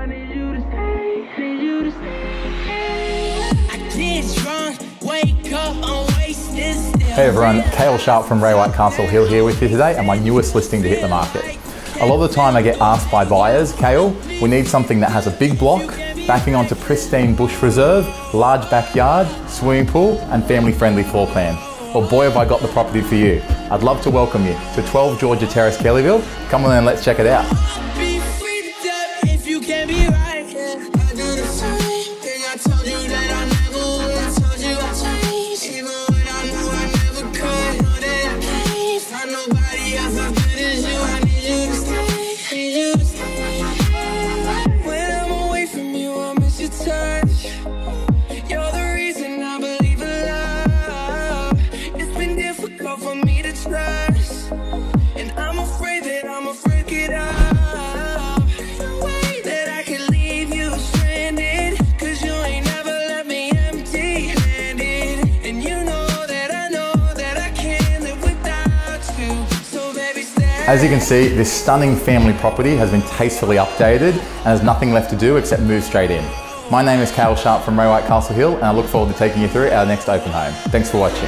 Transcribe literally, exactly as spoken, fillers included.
I need you to stay, need you to stay. I get drunk, wake up, I'm wasted still. Hey everyone, Kale Sharp from Ray White Castle Hill here with you today and my newest listing to hit the market. A lot of the time I get asked by buyers, Kale, we need something that has a big block, backing onto pristine bush reserve, large backyard, swimming pool and family-friendly floor plan. Well, boy have I got the property for you. I'd love to welcome you to twelve Georgia Terrace, Kellyville. Come on and let's check it out. As you can see, this stunning family property has been tastefully updated and there's nothing left to do except move straight in. My name is Kale Sharp from Ray White Castle Hill and I look forward to taking you through our next open home. Thanks for watching.